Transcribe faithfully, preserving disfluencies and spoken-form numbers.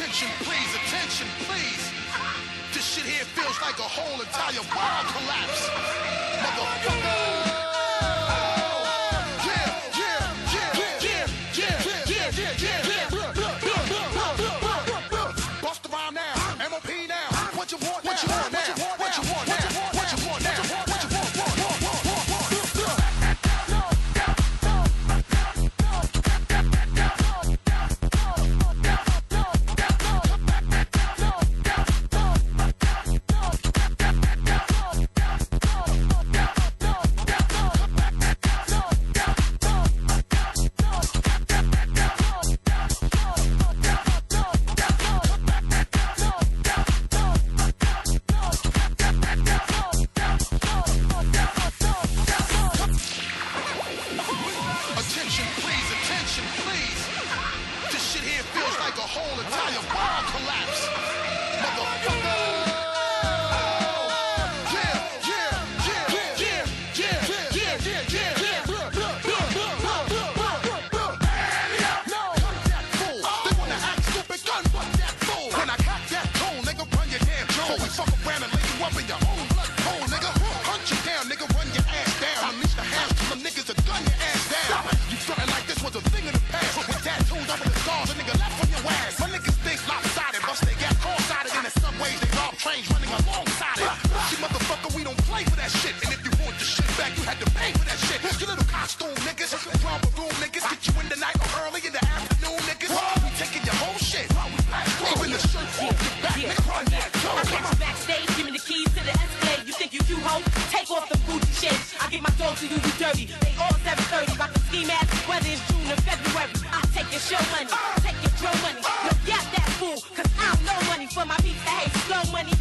attention, please, attention, please. This shit here feels like a whole entire world collapse. Motherfucker. Take your drill money, uh, look, get that fool, cause I don't know money for my beats that hate slow money.